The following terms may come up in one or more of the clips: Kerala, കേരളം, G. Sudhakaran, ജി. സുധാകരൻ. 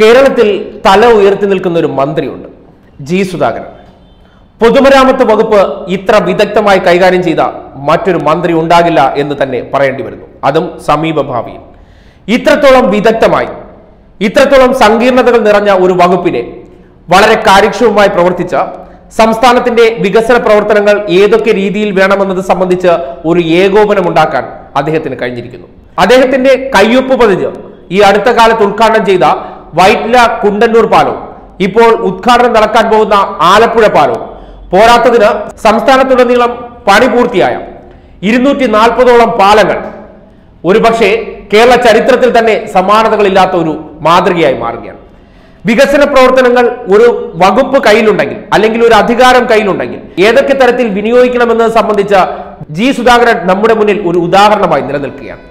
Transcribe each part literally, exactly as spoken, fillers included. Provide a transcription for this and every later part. Keralathil Thala Uyarthilkunna oru mantri undu G. Sudhakaran. Podumaramatu Vakupp itra vidagdhamayi kaigaryam cheytha mattoru mantri undakilla ennu thanne parayendi varunnu. Athum sameepabhaviyil. ഇത്രത്തോളം വിദഗ്ധമായി ഇത്രത്തോളം സംഗീർണതകൾ നിറഞ്ഞ ഒരു വകുപ്പിനെ വളരെ കാര്യക്ഷമമായി പ്രവർത്തിച്ച സംസ്ഥാനത്തിന്റെ വികസന പ്രവർത്തനങ്ങൾ ഏതൊക്കെ രീതിയിൽ വേണമെന്നത് സംബന്ധിച്ച ഒരു ഏകോപനം ഉണ്ടാക്കാൻ അദ്ദേഹത്തിന് കഴിഞ്ഞിരിക്കുന്നു. അദ്ദേഹത്തിന്റെ കയ്യൊപ്പ് പദ്ധതി ഈ അടുത്ത കാലത്ത് ഉദ്ഘാടനം ചെയ്ത വൈറ്റ്ല കുണ്ടന്നൂർ പാലം ഇപ്പോൾ ഉദ്ഘാടനം നടക്കാൻ പോകുന്ന ആലപ്പുഴ പാലം പോരാത്തതിന് സംസ്ഥാനത്തുടനീളം പണി പൂർത്തിയായ ഇരുനൂറ്റി നാൽപ്പതോളം പാലങ്ങൾ ഒരുപക്ഷേ Kerala Charitrathil Thane Samanathakalillatha oru maatrigayayi maarukayanu. Vikasana Pravarthanangal oru vakupp kayyilundengil allengil oru adhikaram kayyilundengil ethokke tharathil viniyogikkanamennu sambandhicha G. Sudhakaran nammude munnil oru udaharanamayi nilanilkkukayanu.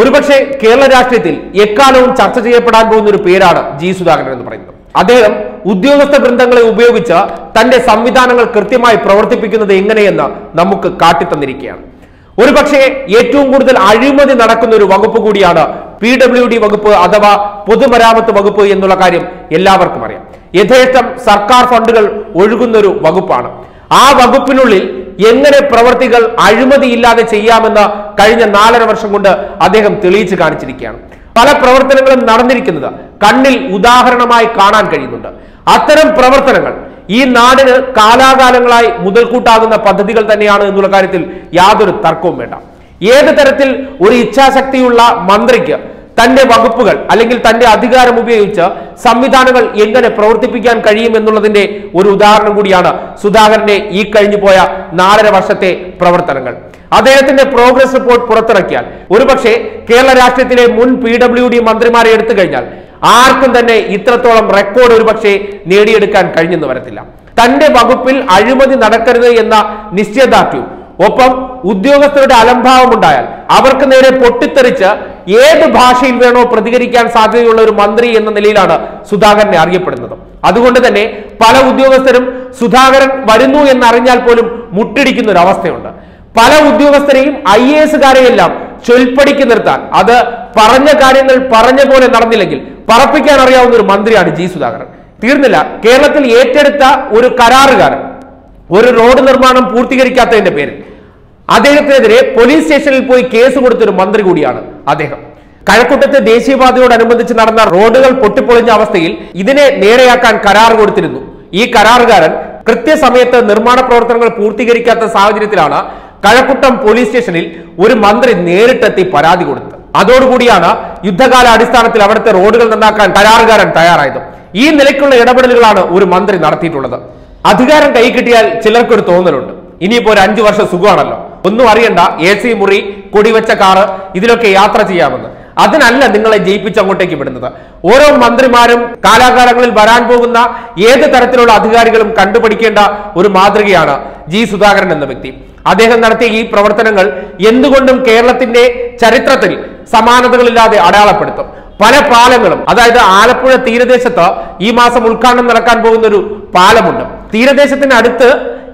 Orupakshe Kerala Rashtrathil ekkaalum charcha cheyappedan povunna oru peranu G. Sudhakaran ennu parayunnu. അദ്ദേഹം ഉദ്യോഗസ്ഥ ബന്ധങ്ങളെ ഉപയോഗിച്ച് തന്റെ സംവിധാനങ്ങൾ കൃത്യമായി പ്രവർത്തിപ്പിക്കുന്നത് എങ്ങനെയെന്ന് നമുക്ക് കാട്ടിത്തന്നിരിക്കുകയാണ്. ഒരു പക്ഷേ ഏറ്റവും കൂടുതൽ അഴിമതി നടക്കുന്ന ഒരു വകുപ്പ് കൂടിയാണ് പി ഡബ്ല്യു ഡി വകുപ്പ് അഥവാ പൊതുമരാമത്ത് വകുപ്പ് എന്നുള്ള കാര്യം എല്ലാവർക്കും അറിയാം. യഥേഷ്ടം സർക്കാർ ഫണ്ടുകൾ ഒഴുകുന്ന ഒരു വകുപ്പാണ്. ആ വകുപ്പിനുള്ളിൽ എങ്ങനെ പ്രവർത്തികൾ അഴിമതി ഇല്ലാതെ ചെയ്യാമെന്ന് കഴിഞ്ഞ നാലര വർഷം കൊണ്ട് അദ്ദേഹം തെളിയിച്ചു കാണിച്ചിരിക്കുകയാണ്. പല പ്രവർത്തനങ്ങളും നടന്നിരിക്കുന്നത് കണ്ണിൽ ഉദാഹരണമായി കാണാൻ കഴിയുന്നുണ്ട്. അത്തരം പ്രവർത്തനങ്ങൾ ഈ നാടിന് കാലാകാലങ്ങളായി മുതൽക്കൂട്ടാകുന്ന പദ്ധതികൾ തന്നെയാണ് എന്നുള്ള കാര്യത്തിൽ യാതൊരു തർക്കവും വേണ്ട. ഏത് തരത്തിൽ ഒരു ഇച്ഛാശക്തിയുള്ള മന്ത്രിക്ക് തന്റെ വകുപ്പുകൾ അല്ലെങ്കിൽ തന്റെ അധികാരം ഉപയോഗിച്ച് സംവിധാനങ്ങൾ എങ്ങനെ പ്രവർത്തിപ്പിക്കാൻ കഴിയും എന്നുള്ളതിന്റെ ഒരു ഉദാഹരണം കൂടിയാണ് സുധാകരന്റെ ഈ കഴിഞ്ഞു പോയ നാലര വർഷത്തെ പ്രവർത്തനങ്ങൾ. അദ്ദേഹത്തിന്റെ പ്രോഗ്രസ് റിപ്പോർട്ട് പുറത്തിറക്കിയാൽ ഒരുപക്ഷെ കേരള രാഷ്ട്രീയത്തിലെ മുൻ പി ഡബ്ല്യു ഡി മന്ത്രിമാരെ എടുത്തു കഴിഞ്ഞാൽ ആർക്കും തന്നെ ഇത്രത്തോളം റെക്കോർഡ് ഒരുപക്ഷെ നേടിയെടുക്കാൻ കഴിഞ്ഞെന്ന് വരത്തില്ല. തന്റെ വകുപ്പിൽ അഴിമതി നടക്കരുത് എന്ന നിശ്ചയദാർഢ്യവും ഒപ്പം ഉദ്യോഗസ്ഥരുടെ അലംഭാവം ഉണ്ടായാൽ അവർക്ക് നേരെ പൊട്ടിത്തെറിച്ച് ഏത് ഭാഷയിൽ വേണോ പ്രതികരിക്കാൻ സാധ്യതയുള്ള ഒരു മന്ത്രി എന്ന നിലയിലാണ് സുധാകരനെ അറിയപ്പെടുന്നത്. അതുകൊണ്ട് തന്നെ പല ഉദ്യോഗസ്ഥരും സുധാകരൻ വരുന്നു എന്നറിഞ്ഞാൽ പോലും മുട്ടിടിക്കുന്ന ഒരു അവസ്ഥയുണ്ട്. പല ഉദ്യോഗസ്ഥരെയും ഐ എ എസുകാരെയെല്ലാം ചൊൽപ്പടിക്ക് നിർത്താൻ, അത് പറഞ്ഞ കാര്യങ്ങൾ പറഞ്ഞ പോലെ നടന്നില്ലെങ്കിൽ പറപ്പിക്കാൻ അറിയാവുന്ന ഒരു മന്ത്രിയാണ് ജി സുധാകരൻ. തീർന്നില്ല, കേരളത്തിൽ ഏറ്റെടുത്ത ഒരു കരാറുകാരൻ ഒരു റോഡ് നിർമ്മാണം പൂർത്തീകരിക്കാത്തതിന്റെ പേരിൽ അദ്ദേഹത്തിനെതിരെ പോലീസ് സ്റ്റേഷനിൽ പോയി കേസ് കൊടുത്തൊരു മന്ത്രി കൂടിയാണ് അദ്ദേഹം. കഴക്കൂട്ടത്തെ ദേശീയപാതയോടനുബന്ധിച്ച് നടന്ന റോഡുകൾ പൊട്ടിപ്പൊളിഞ്ഞ അവസ്ഥയിൽ ഇതിനെ നേരെയാക്കാൻ കരാർ കൊടുത്തിരുന്നു. ഈ കരാറുകാരൻ കൃത്യസമയത്ത് നിർമ്മാണ പ്രവർത്തനങ്ങൾ പൂർത്തീകരിക്കാത്ത സാഹചര്യത്തിലാണ് കഴക്കൂട്ടം പോലീസ് സ്റ്റേഷനിൽ ഒരു മന്ത്രി നേരിട്ടെത്തി പരാതി കൊടുത്തത്. അതോടുകൂടിയാണ് യുദ്ധകാല അടിസ്ഥാനത്തിൽ അവിടുത്തെ റോഡുകൾ നന്നാക്കാൻ കരാറുകാരൻ തയ്യാറായത്. ഈ നിലയ്ക്കുള്ള ഇടപെടലുകളാണ് ഒരു മന്ത്രി നടത്തിയിട്ടുള്ളത്. അധികാരം കൈ കിട്ടിയാൽ ചിലർക്കൊരു തോന്നലുണ്ട്, ഇനിയിപ്പോ ഒരു അഞ്ചു വർഷം സുഖമാണല്ലോ, ഒന്നും അറിയണ്ട, എ സി മുറി, കൊടിവെച്ച കാറ്, ഇതിലൊക്കെ യാത്ര ചെയ്യാമെന്ന്. അതിനല്ല നിങ്ങളെ ജയിപ്പിച്ച് അങ്ങോട്ടേക്ക് വിടുന്നത്. ഓരോ മന്ത്രിമാരും കാലാകാലങ്ങളിൽ വരാൻ പോകുന്ന ഏത് തരത്തിലുള്ള അധികാരികളും കണ്ടുപഠിക്കേണ്ട ഒരു മാതൃകയാണ് ജി സുധാകരൻ എന്ന വ്യക്തി. അദ്ദേഹം നടത്തിയ ഈ പ്രവർത്തനങ്ങൾ എന്തുകൊണ്ടും കേരളത്തിന്റെ ചരിത്രത്തിൽ സമാനതകളില്ലാതെ അടയാളപ്പെടുത്തും. പല പാലങ്ങളും, അതായത് ആലപ്പുഴ തീരദേശത്ത് ഈ മാസം ഉദ്ഘാടനം നടക്കാൻ പോകുന്ന ഒരു പാലമുണ്ട്. തീരദേശത്തിനടുത്ത്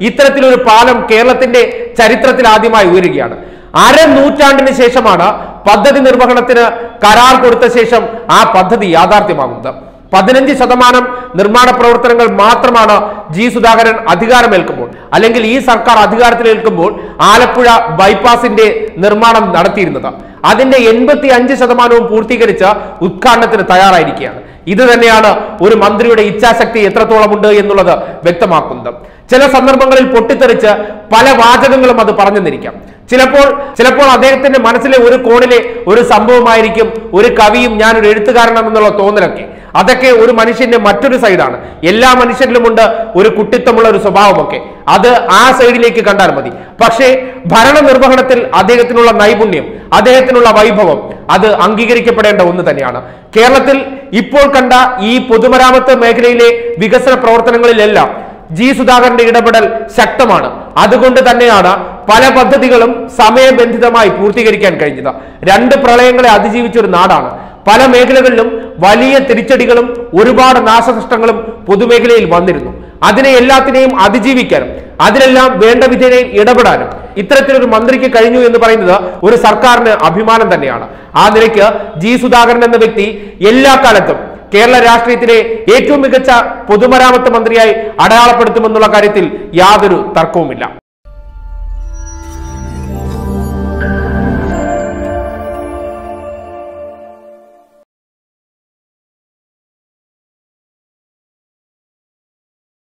ഇത്തരത്തിലൊരു പാലം കേരളത്തിന്റെ ചരിത്രത്തിൽ ആദ്യമായി ഉയരുകയാണ്. അര നൂറ്റാണ്ടിന് ശേഷമാണ് പദ്ധതി നിർവഹണത്തിന് കരാർ കൊടുത്ത ശേഷം ആ പദ്ധതി യാഥാർത്ഥ്യമാകുന്നത്. പതിനഞ്ച് ശതമാനം നിർമ്മാണ പ്രവർത്തനങ്ങൾ മാത്രമാണ് ജി സുധാകരൻ അധികാരമേൽക്കുമ്പോൾ അല്ലെങ്കിൽ ഈ സർക്കാർ അധികാരത്തിലേൽക്കുമ്പോൾ ആലപ്പുഴ ബൈപ്പാസിന്റെ നിർമ്മാണം നടത്തിയിരുന്നത്. അതിന്റെ എൺപത്തി അഞ്ച് ശതമാനവും പൂർത്തീകരിച്ച ഉദ്ഘാടനത്തിന് തയ്യാറായിരിക്കുകയാണ്. ഇത് തന്നെയാണ് ഒരു മന്ത്രിയുടെ ഇച്ഛാശക്തി എത്രത്തോളം ഉണ്ട് എന്നുള്ളത് വ്യക്തമാക്കുന്നത്. ചില സന്ദർഭങ്ങളിൽ പൊട്ടിത്തെറിച്ച് പല വാചകങ്ങളും അത് പറഞ്ഞു നിന്നിരിക്കാം. ചിലപ്പോൾ ചിലപ്പോൾ അദ്ദേഹത്തിന്റെ മനസ്സിലെ ഒരു കോണിലെ ഒരു സംഭവമായിരിക്കും ഒരു കവിയും ഞാനൊരു എഴുത്തുകാരനാണെന്നുള്ള തോന്നലൊക്കെ. അതൊക്കെ ഒരു മനുഷ്യന്റെ മറ്റൊരു സൈഡാണ്. എല്ലാ മനുഷ്യരിലുമുണ്ട് ഒരു കുട്ടിത്തമുള്ള ഒരു സ്വഭാവമൊക്കെ, അത് ആ സൈഡിലേക്ക് കണ്ടാൽ മതി. പക്ഷേ ഭരണനിർവഹണത്തിൽ അദ്ദേഹത്തിനുള്ള നൈപുണ്യം, അദ്ദേഹത്തിനുള്ള വൈഭവം അത് അംഗീകരിക്കപ്പെടേണ്ട ഒന്ന് തന്നെയാണ്. കേരളത്തിൽ ഇപ്പോൾ കണ്ട ഈ പൊതുമരാമത്ത് മേഖലയിലെ വികസന പ്രവർത്തനങ്ങളിലെല്ലാം ജി സുധാകരന്റെ ഇടപെടൽ ശക്തമാണ്. അതുകൊണ്ട് തന്നെയാണ് പല പദ്ധതികളും സമയബന്ധിതമായി പൂർത്തീകരിക്കാൻ കഴിഞ്ഞത്. രണ്ട് പ്രളയങ്ങളെ അതിജീവിച്ചൊരു നാടാണ്. പല മേഖലകളിലും വലിയ തിരിച്ചടികളും ഒരുപാട് നാശനഷ്ടങ്ങളും പൊതുമേഖലയിൽ വന്നിരുന്നു. അതിനെ എല്ലാത്തിനെയും അതിജീവിക്കാനും അതിനെല്ലാം വേണ്ട വിധേനെ ഇടപെടാനും ഇത്തരത്തിലൊരു മന്ത്രിക്ക് കഴിഞ്ഞു എന്ന് പറയുന്നത് ഒരു സർക്കാരിന് അഭിമാനം തന്നെയാണ്. ആ നിലയ്ക്ക് ജി സുധാകരൻ എന്ന വ്യക്തി എല്ലാ കാലത്തും Kerala Rashtriyatile Etavum Mikacha Podumaramatu Mantriyai Adayaളപ്പെടുത്തുമെന്നുള്ള കാര്യത്തിൽ യാതൊരു തർക്കവുമില്ല.